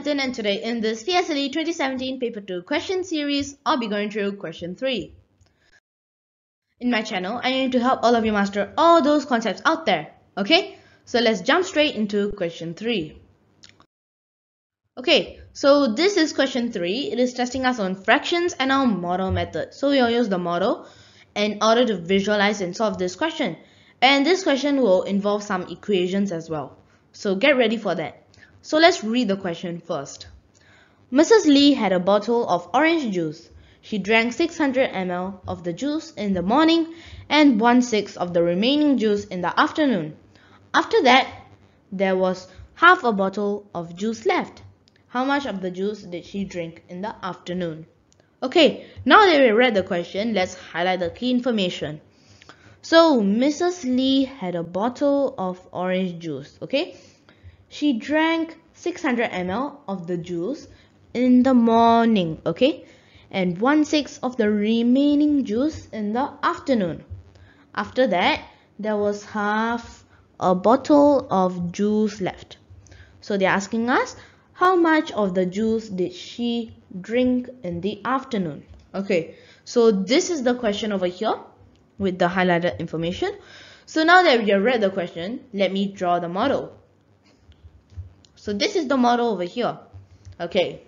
Nathan, and today in this PSLE 2017 Paper 2 question series, I'll be going through question 3. In my channel, I need to help all of you master all those concepts out there. Okay, so let's jump straight into question 3. Okay, so this is question 3. It is testing us on fractions and our model method. So we'll use the model in order to visualize and solve this question. And this question will involve some equations as well. So get ready for that. So let's read the question first. Mrs. Lee had a bottle of orange juice. She drank 600 ml of the juice in the morning and 1/6 of the remaining juice in the afternoon. After that, there was half a bottle of juice left. How much of the juice did she drink in the afternoon? Okay, now that we read the question, let's highlight the key information. So, Mrs. Lee had a bottle of orange juice, okay? She drank 600 ml of the juice in the morning, okay? And 1/6 of the remaining juice in the afternoon. After that, there was half a bottle of juice left. So, they're asking us, how much of the juice did she drink in the afternoon? Okay, so this is the question over here, with the highlighted information. So now that we have read the question, let me draw the model. So this is the model over here. Okay,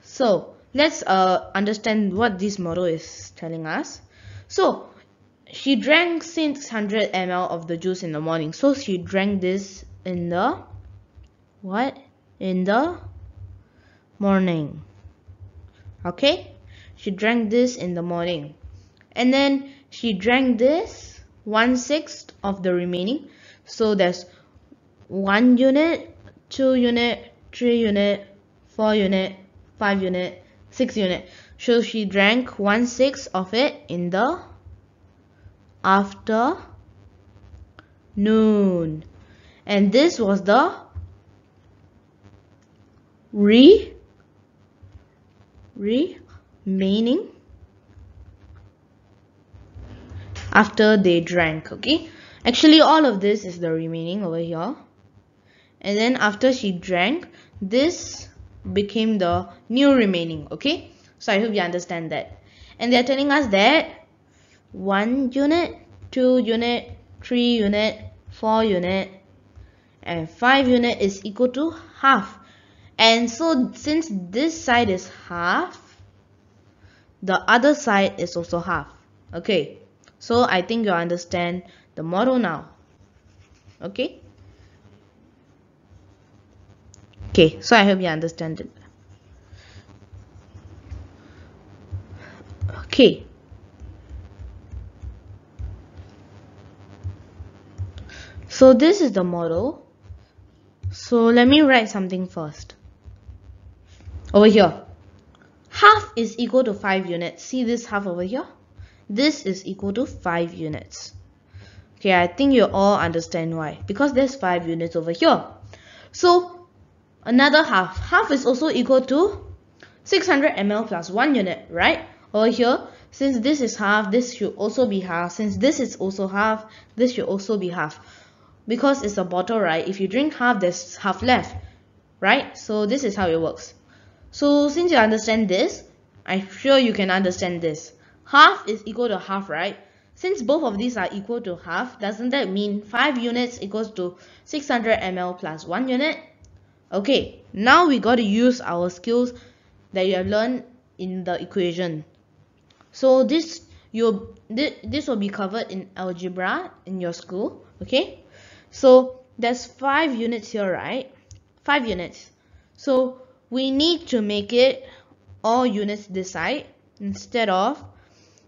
so let's understand what this model is telling us. So she drank 600 ml of the juice in the morning. So she drank this in the what? In the morning. Okay, she drank this in the morning. And then she drank this 1/6 of the remaining. So there's 1 unit, 2 unit, 3 unit, 4 unit, 5 unit, 6 unit. So she drank 1/6 of it in the afternoon. And this was the remaining after they drank, okay? Actually, all of this is the remaining over here. And then after she drank, this became the new remaining, okay? So I hope you understand that. And they're telling us that 1 unit, 2 unit, 3 unit, 4 unit, and 5 unit is equal to half. And so since this side is half, the other side is also half, okay? So I think you understand the model now. Okay. Okay. So I hope you understand it. Okay. So this is the model. So let me write something first. Over here, half is equal to 5 units. See this half over here? This is equal to 5 units. Okay, I think you all understand why. Because there's 5 units over here. So, another half. Half is also equal to 600 ml plus 1 unit, right? Over here, since this is half, this should also be half. Since this is also half, this should also be half. Because it's a bottle, right? If you drink half, there's half left, right? So, this is how it works. So, since you understand this, I'm sure you can understand this. Half is equal to half, right? Since both of these are equal to half, doesn't that mean 5 units equals to 600 ml plus 1 unit? Okay, now we got to use our skills that you have learned in the equation. So this will be covered in algebra in your school, okay? So there's 5 units here, right? 5 units. So we need to make it all units this side instead of.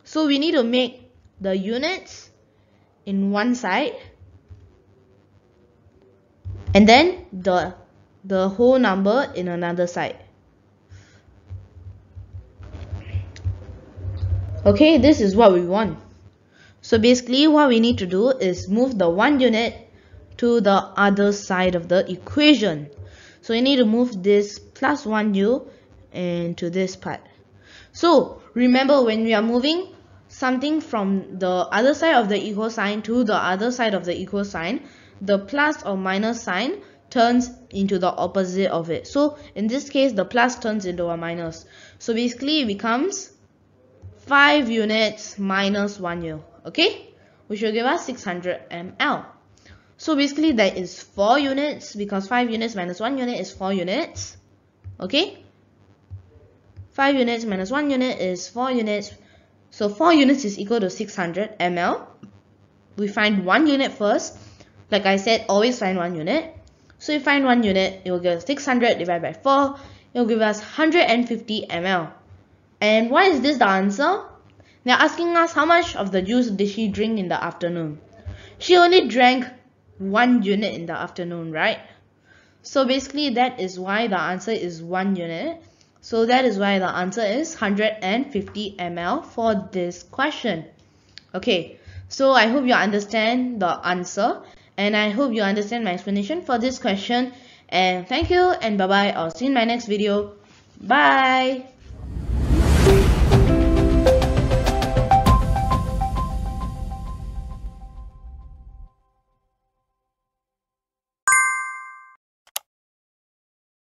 So we need to make the units in one side and then the whole number in another side. Okay, this is what we want. So basically what we need to do is move the 1 unit to the other side of the equation. So we need to move this plus 1u into this part. So remember, when we are moving something from the other side of the equal sign to the other side of the equal sign, the plus or minus sign turns into the opposite of it. So in this case, the plus turns into a minus. So basically it becomes 5 units minus 1 year, okay, which will give us 600 ml. So basically that is 4 units because 5 units minus 1 unit is 4 units, okay. 5 units minus 1 unit is 4 units. So 4 units is equal to 600 ml. We find 1 unit first. Like I said, always find 1 unit. So you find 1 unit, it will give us 600 divided by 4. It will give us 150 ml. And why is this the answer? They are asking us how much of the juice did she drink in the afternoon. She only drank 1 unit in the afternoon, right? So basically that is why the answer is 1 unit. So that is why the answer is 150 ml for this question. Okay, so I hope you understand the answer and I hope you understand my explanation for this question. And thank you and bye-bye. I'll see you in my next video. Bye.